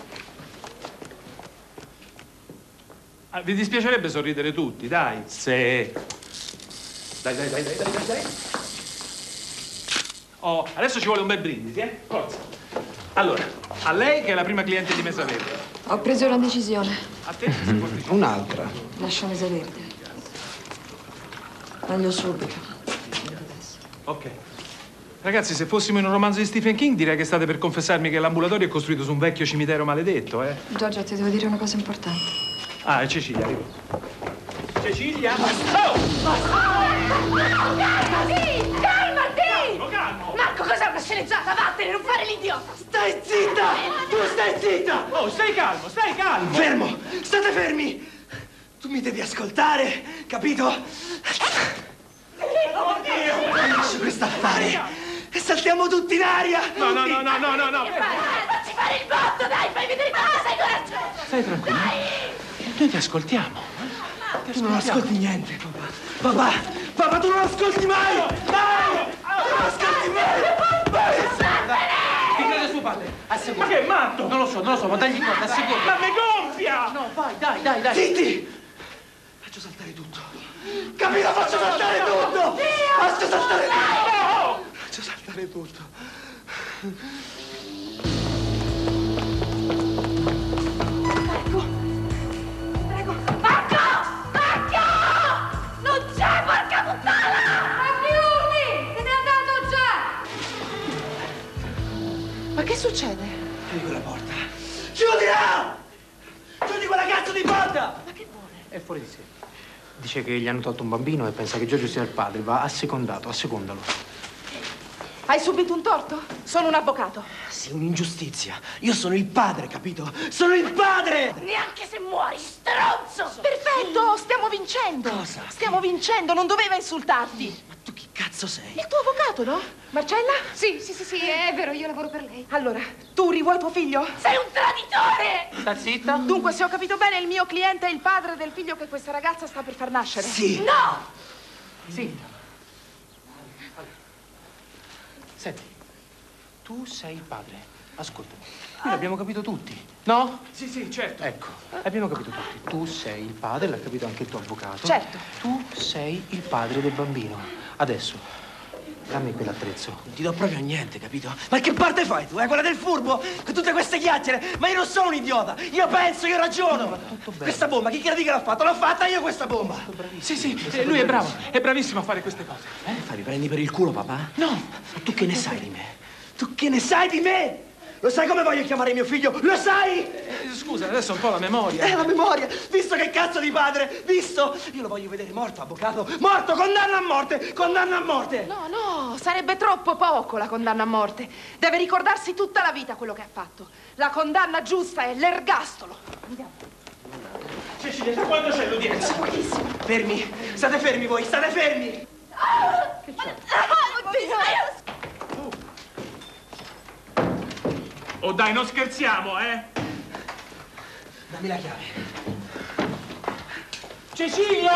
Ah, vi dispiacerebbe sorridere tutti, dai. Se... Dai. Oh, adesso ci vuole un bel brindisi, eh? Forza. Allora, a lei che è la prima cliente di Mesa Verde. Ho preso una decisione. A te? Un'altra. Lascio Mesa Verde. Meglio subito. Ok. Ragazzi, se fossimo in un romanzo di Stephen King, direi che state per confessarmi che l'ambulatorio è costruito su un vecchio cimitero maledetto, eh? Giorgio, ti devo dire una cosa importante. Ah, è Cecilia, arrivo. Cecilia? Oh! Calmati! Calmati! Calmo! Marco, cos'è una sceneggiata? Vattene, non fare l'idiota! Stai zitta! Tu stai zitta! Oh, stai calmo, stai calmo! Fermo! State fermi! Tu mi devi ascoltare, capito? Oddio! Lascia questo affare! E saltiamo tutti in aria! No! Facci fare il botto, dai! Fai vedere quanto sei coraggioso! Stai tranquillo. Dai! Noi ti ascoltiamo. Tu non ascolti niente, papà. Papà, tu non ascolti mai! Mai! Tu non ascolti mai! Che crede suo padre? Assicura. Ma che è matto? Non lo so, ma dagli conto, assicura. Ma mi gonfia! No, vai, dai. Zitti! Faccio saltare tutto. Capito? Faccio saltare tutto! Faccio saltare tutto! Faccio saltare tutto. Che succede? Chiudi quella porta. Chiudila! Chiudi quella cazzo di porta! Ma che vuole? È fuori di sé. Dice che gli hanno tolto un bambino e pensa che Giorgio sia il padre. Va assecondato, assecondalo. Hai subito un torto? Sono un avvocato. Sì, un'ingiustizia. Io sono il padre, capito? Sono il padre! Neanche se muori, stronzo! Perfetto, stiamo vincendo! Cosa? Stiamo vincendo, non doveva insultarti! Ma tu chi cazzo sei? Il tuo avvocato, no? Marcella? Sì, è vero, io lavoro per lei. Allora, tu rivuoi tuo figlio? Sei un traditore! Sta zitta. Dunque, se ho capito bene, il mio cliente è il padre del figlio che questa ragazza sta per far nascere. Sì. No! Sì. Allora. Senti, tu sei il padre. Ascoltami. Noi l'abbiamo capito tutti, no? Sì, certo. Ecco, l'abbiamo capito tutti. Tu sei il padre, l'ha capito anche il tuo avvocato. Certo. Tu sei il padre del bambino. Adesso... dammi quell'attrezzo. Non ti do proprio niente, capito? Ma che parte fai tu? Quella del furbo? Con tutte queste chiacchiere? Ma io non sono un idiota! Io penso, io ragiono! Ma tutto bene. Questa bomba, chi credi che l'ha fatta? L'ho fatta io questa bomba! Sì, lui è bravo, è bravissimo a fare queste cose. Mi prendi per il culo, papà? No! Ma tu che ne sai di me? Tu che ne sai di me? Lo sai come voglio chiamare mio figlio? Lo sai? Scusa, adesso un po' la memoria. La memoria! Visto che cazzo di padre! Visto? Io lo voglio vedere morto, avvocato! Morto! Condanna a morte! Condanna a morte! No, sarebbe troppo poco la condanna a morte. Deve ricordarsi tutta la vita quello che ha fatto. La condanna giusta è l'ergastolo. Andiamo. Cecilia, da quando c'è l'udienza? Pochissimo. Fermi! State fermi voi! State fermi! Che c'è? Oh dai, non scherziamo, eh! Dammi la chiave. Cecilia!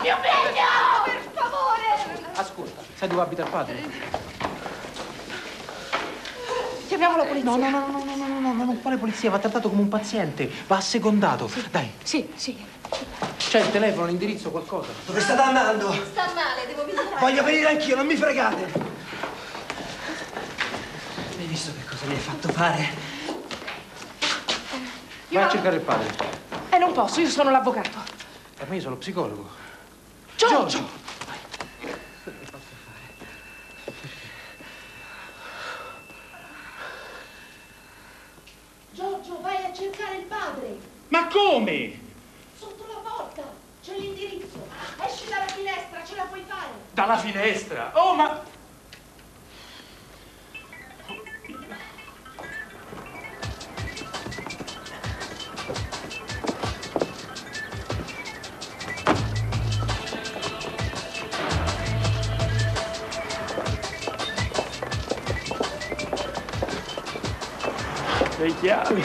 Mio figlio! Per favore! Ascolta, sai dove abita il padre? Chiamiamo la polizia. No, non quale polizia? Va trattato come un paziente, va assecondato. Dai. Sì. C'è il telefono, l'indirizzo, qualcosa. Dove state andando? Sta male, devo visitare. Voglio venire anch'io, non mi fregate! Hai visto che cosa mi hai fatto fare? Vai a cercare il padre. Non posso, io sono l'avvocato. Ma io sono lo psicologo. Giorgio! Vai. Cosa mi posso fare? Giorgio, vai a cercare il padre. Ma come? Sotto la porta, c'è l'indirizzo. Esci dalla finestra, ce la puoi fare. Dalla finestra? Oh, ma... Le chiavi.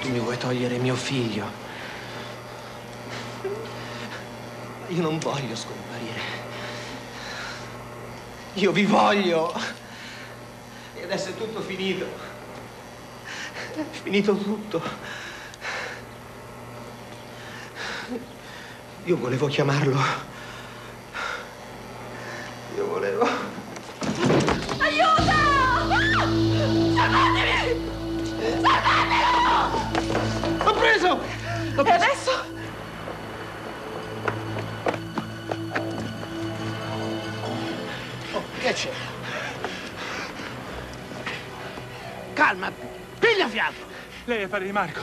Tu mi vuoi togliere mio figlio? Io non voglio scomparire. Io vi voglio! E adesso è tutto finito. È finito tutto. Io volevo chiamarlo. Io volevo... Aiuto! Salvatemi! Salvatelo! L'ho preso! E adesso? Che c'è? Calma, piglia fiato. Lei è il padre di Marco.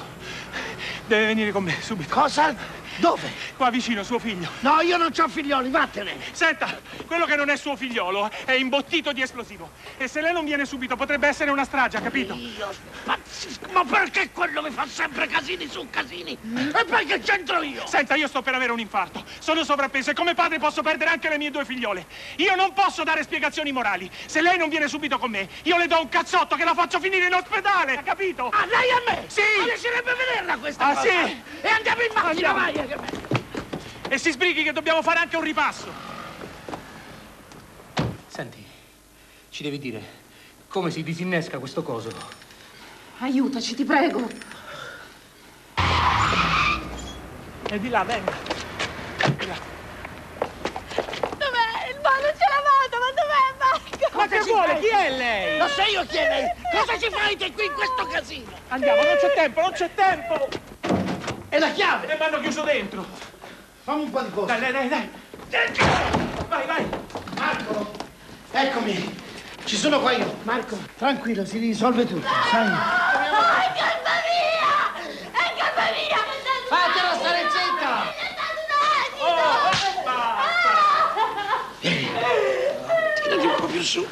Deve venire con me, subito. Cosa? Dove? Qua vicino, suo figlio. No, io non c'ho figlioli, vattene. Senta, quello che non è suo figliolo è imbottito di esplosivo. E se lei non viene subito potrebbe essere una strage, ha capito? Io spazzisco. Ma perché quello mi fa sempre casini su casini? E poi che c'entro io? Senta, io sto per avere un infarto. Sono sovrappeso e come padre posso perdere anche le mie due figliole. Io non posso dare spiegazioni morali. Se lei non viene subito con me, io le do un cazzotto che la faccio finire in ospedale, ha capito? Ah, lei a me? Sì. Ma riuscirebbe vederla questa cosa? Ah, sì? E andiamo in macchina, vai! E si sbrighi che dobbiamo fare anche un ripasso. Senti, ci devi dire come si disinnesca questo coso. Aiutaci, ti prego. E di là, venga. Di là. Dov'è? Il ballo ce l'ha fatta, ma dov'è Marco? Ma che vuole? Chi è lei? Lo so io chi è lei. Cosa ci fai te qui in questo casino? Andiamo, non c'è tempo, non c'è tempo. E la chiave! E mi hanno chiuso dentro! Fammi un po' di posto! Dai! Vai! Marco! Eccomi! Ci sono qua io! Marco, tranquillo, si risolve tutto, sai? No! È calma mia! È calma mia! Fatela stare zitta! Oh, basta! Tirati un po' più su!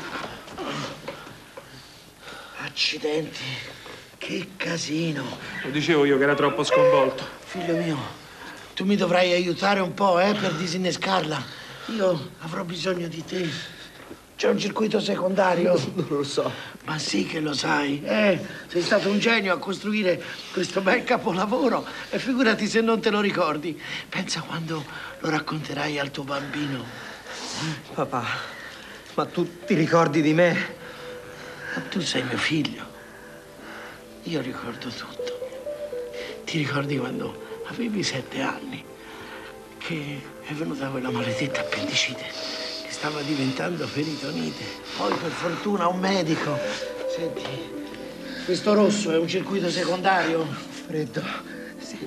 Accidenti! Che casino! Lo dicevo io che era troppo sconvolto. Figlio mio, tu mi dovrai aiutare un po', per disinnescarla. Io avrò bisogno di te. C'è un circuito secondario. Non lo so. Ma sì che lo sai, Sei stato un genio a costruire questo bel capolavoro. E figurati se non te lo ricordi. Pensa quando lo racconterai al tuo bambino. Papà, ma tu ti ricordi di me? Ma tu sei mio figlio. Io ricordo tutto. Ti ricordi quando avevi 7 anni che è venuta quella maledetta appendicite che stava diventando peritonite. Poi per fortuna un medico. Senti, questo rosso è un circuito secondario? Freddo. Sì,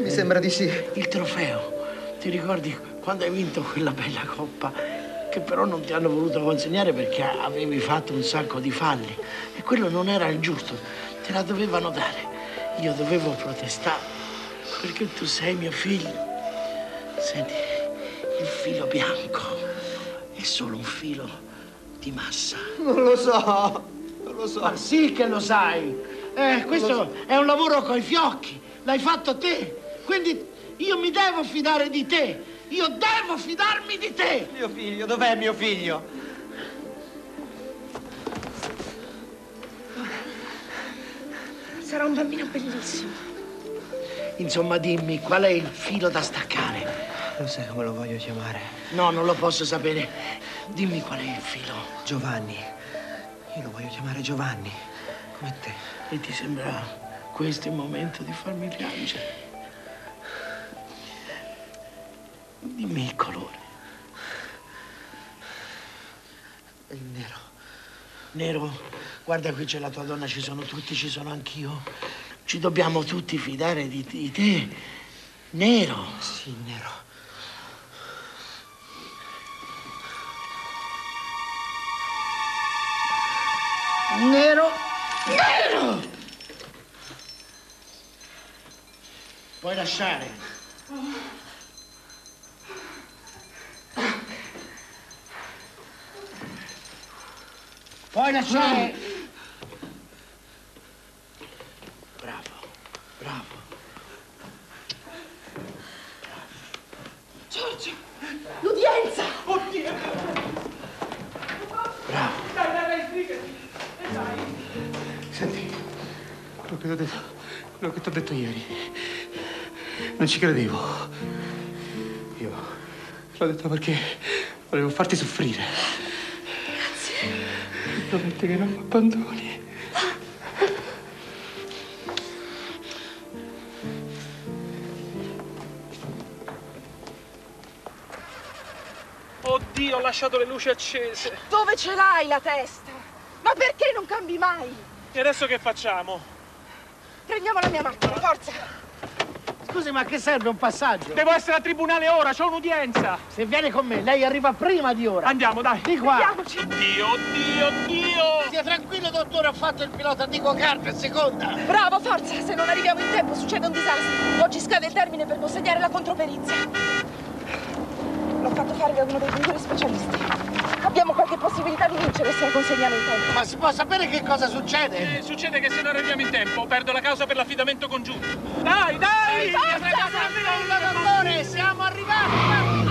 mi sembra di sì. Il trofeo. Ti ricordi quando hai vinto quella bella coppa che però non ti hanno voluto consegnare perché avevi fatto un sacco di falli? E quello non era il giusto. Te la dovevano dare. Io dovevo protestare. perché tu sei mio figlio. Senti, il filo bianco è solo un filo di massa. Non lo so, non lo so. Ma sì che lo sai. Questo è un lavoro coi fiocchi. L'hai fatto te. Quindi io mi devo fidare di te. Io devo fidarmi di te. Mio figlio, dov'è mio figlio? Sarà un bambino bellissimo. Insomma, dimmi, qual è il filo da staccare? Non sai come lo voglio chiamare. No, non lo posso sapere. Dimmi qual è il filo. Giovanni. Io lo voglio chiamare Giovanni, come te. E ti sembra questo il momento di farmi piangere? Dimmi il colore. Il nero. Nero? Guarda, qui c'è la tua donna, ci sono tutti, ci sono anch'io. Ci dobbiamo tutti fidare di te. Nero. Sì, nero. Nero. Nero! Puoi lasciare. Puoi lasciare. No. L'udienza! Oddio! Bravo! Dai, dai, dai, sbrigati! E dai! Senti, quello che ti ho detto ieri, non ci credevo. Io l'ho detto perché volevo farti soffrire. Grazie. Prometti che non mi abbandoni. Oddio, ho lasciato le luci accese. Dove ce l'hai la testa? Ma perché non cambi mai? E adesso che facciamo? Prendiamo la mia macchina, forza! Scusi, ma che serve un passaggio? Devo essere a tribunale ora, c'ho un'udienza! Se viene con me, lei arriva prima di ora. Andiamo, dai! Di qua! Andiamoci. Oddio, oddio, oddio! Stia tranquillo, dottore, ho fatto il pilota di go-kart in seconda! Bravo, forza! Se non arriviamo in tempo succede un disastro. Oggi scade il termine per consegnare la controperizia. L'ho fatto fare da uno dei migliori specialisti. Abbiamo qualche possibilità di vincere se la consegniamo in tempo. Ma si può sapere che cosa succede? Succede che se non arriviamo in tempo perdo la causa per l'affidamento congiunto. Dai, dai! Dottore, siamo arrivati!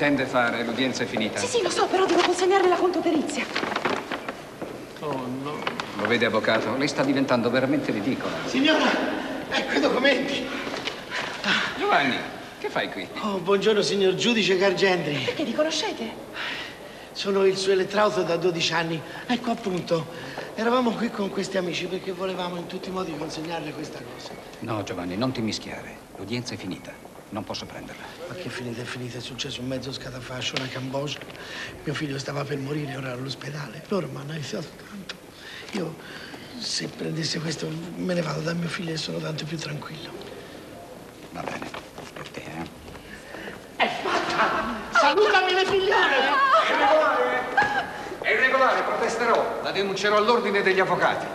Intende fare? L'udienza è finita. Sì, sì, lo so, però devo consegnarle la controperizia. Oh, no. Lo vede, avvocato? Lei sta diventando veramente ridicola. Signora, ecco i documenti. Giovanni, che fai qui? Oh, buongiorno, signor giudice Gargendri. Perché vi conoscete? Sono il suo elettrauto da 12 anni. Ecco, appunto, eravamo qui con questi amici perché volevamo in tutti i modi consegnarle questa cosa. No, Giovanni, non ti mischiare. L'udienza è finita. Non posso prenderla. Ma che finita è finita? È successo un mezzo scatafascio, una cambogia. Mio figlio stava per morire, ora all'ospedale. Loro mi hanno aiutato tanto. Io, se prendessi questo, me ne vado da mio figlio e sono tanto più tranquillo. Va bene. Per te, eh? È fatta! Salutami le figliole! È irregolare! È irregolare, protesterò. La denuncerò all'ordine degli avvocati.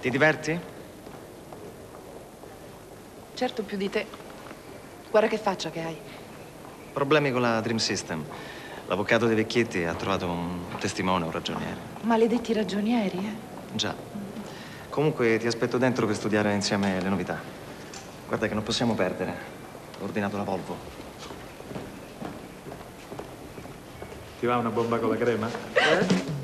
Ti diverti? Certo, più di te. Guarda che faccia che hai. Problemi con la Dream System. L'avvocato dei vecchietti ha trovato un testimone, un ragioniere. Maledetti ragionieri, eh? Già. Comunque ti aspetto dentro per studiare insieme le novità. Guarda che non possiamo perdere. Ho ordinato la Volvo. Ti va una bomba con la crema? Eh?